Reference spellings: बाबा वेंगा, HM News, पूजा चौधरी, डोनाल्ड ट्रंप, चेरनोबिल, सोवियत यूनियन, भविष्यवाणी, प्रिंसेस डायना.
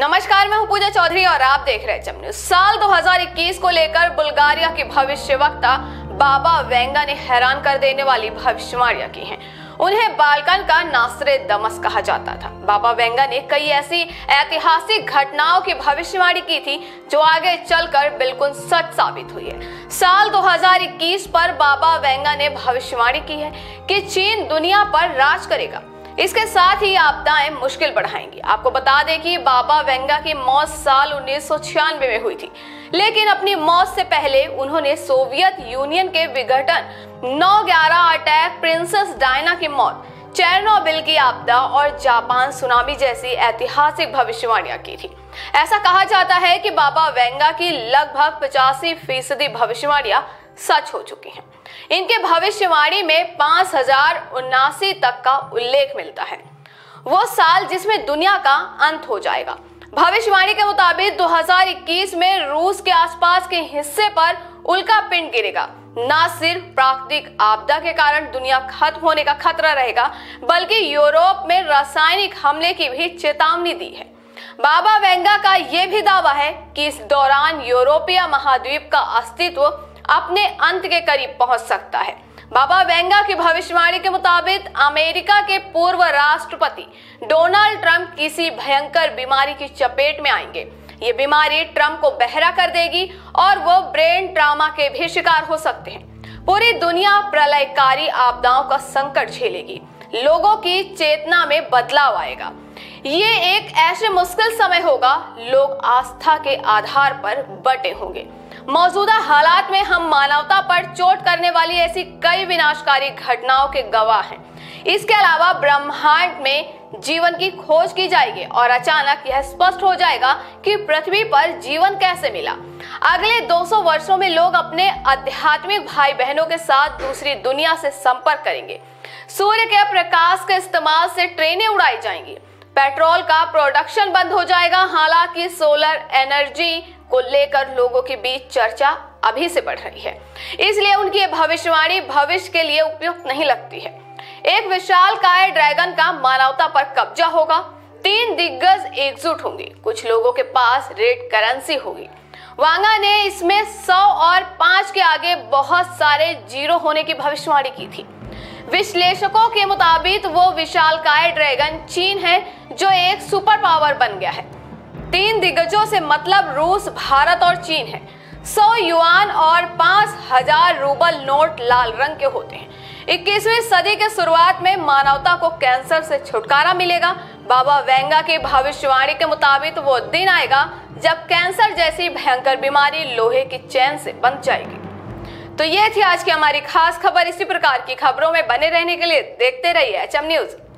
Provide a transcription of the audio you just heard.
नमस्कार, मैं हूं पूजा चौधरी और आप देख रहे हैं HM News। साल 2021 को लेकर बुल्गारिया के भविष्य वक्ता बाबा वेंगा ने हैरान कर देने वाली भविष्यवाणियां की हैं। उन्हें बाल्कन का नासरे दमस कहा जाता था। बाबा वेंगा ने कई ऐसी ऐतिहासिक घटनाओं की भविष्यवाणी की थी जो आगे चलकर बिल्कुल सच साबित हुई है। साल 2021 पर बाबा वेंगा ने भविष्यवाणी की है कि चीन दुनिया पर राज करेगा, इसके साथ ही आपदाएं मुश्किल बढ़ाएंगी। आपको बता दें कि बाबा वेंगा की मौत साल 1996 में हुई थी, लेकिन अपनी मौत से पहले उन्होंने सोवियत यूनियन के विघटन, 9/11 अटैक, प्रिंसेस डायना की मौत, चेरनोबिल की आपदा और जापान सुनामी जैसी ऐतिहासिक भविष्यवाणियां की थी। ऐसा कहा जाता है कि बाबा वेंगा की लगभग 85% भविष्यवाणियां सच हो चुकी हैं। इनके भविष्यवाणी में 5079 तक का उल्लेख मिलता है, वो साल जिसमें दुनिया का अंत हो जाएगा। भविष्यवाणी के मुताबिक 2021 में रूस के आसपास के हिस्से पर उल्का पिंड गिरेगा। न सिर्फ प्राकृतिक आपदा के कारण दुनिया खत्म होने का खतरा रहेगा, बल्कि यूरोप में रासायनिक हमले की भी चेतावनी दी है। बाबा वेंगा का यह भी दावा है कि इस दौरान यूरोपीय महाद्वीप का अस्तित्व अपने अंत के करीब पहुंच सकता है। बाबा वेंगा की भविष्यवाणी के मुताबिक अमेरिका के पूर्व राष्ट्रपति डोनाल्ड ट्रंप किसी भयंकर बीमारी की चपेट में आएंगे। ये बीमारी ट्रंप को बहरा कर देगी और वो ब्रेन ट्रॉमा के भी शिकार हो सकते हैं। पूरी दुनिया प्रलयकारी आपदाओं का संकट झेलेगी, लोगों की चेतना में बदलाव आएगा। ये एक ऐसे मुश्किल समय होगा, लोग आस्था के आधार पर बटे होंगे। मौजूदा हालात में हम मानवता पर चोट करने वाली ऐसी कई विनाशकारी घटनाओं के गवाह हैं। इसके अलावा ब्रह्मांड में जीवन की खोज की जाएगी और अचानक यह स्पष्ट हो जाएगा कि पृथ्वी पर जीवन कैसे मिला। अगले 200 वर्षों में लोग अपने आध्यात्मिक भाई बहनों के साथ दूसरी दुनिया से संपर्क करेंगे। सूर्य के प्रकाश के इस्तेमाल से ट्रेनें उड़ाई जाएंगी। पेट्रोल का प्रोडक्शन बंद हो जाएगा। हालांकि सोलर एनर्जी को लेकर लोगों के बीच चर्चा अभी से बढ़ रही है, इसलिए उनकी भविष्यवाणी भविष्य के लिए उपयुक्त नहीं लगती है। एक विशालकाय ड्रैगन का मानवता पर कब्जा होगा। 3 दिग्गज एकजुट होंगे। कुछ लोगों के पास रेड करेंसी होगी। वांगा ने इसमें 100 और 5 के आगे बहुत सारे जीरो होने की भविष्यवाणी की थी। विश्लेषकों के मुताबिक वो विशालकाय ड्रैगन चीन है, जो एक सुपर पावर बन गया है। 3 दिग्गजों से मतलब रूस, भारत और चीन है। 100 युआन और 5000 रूबल नोट लाल रंग के होते हैं। 21वीं सदी के शुरुआत में मानवता को कैंसर से छुटकारा मिलेगा। बाबा वेंगा की भविष्यवाणी के मुताबिक वो दिन आएगा जब कैंसर जैसी भयंकर बीमारी लोहे की चैन से बंध जाएगी। तो ये थी आज की हमारी खास खबर। इसी प्रकार की खबरों में बने रहने के लिए देखते रहिए HM News।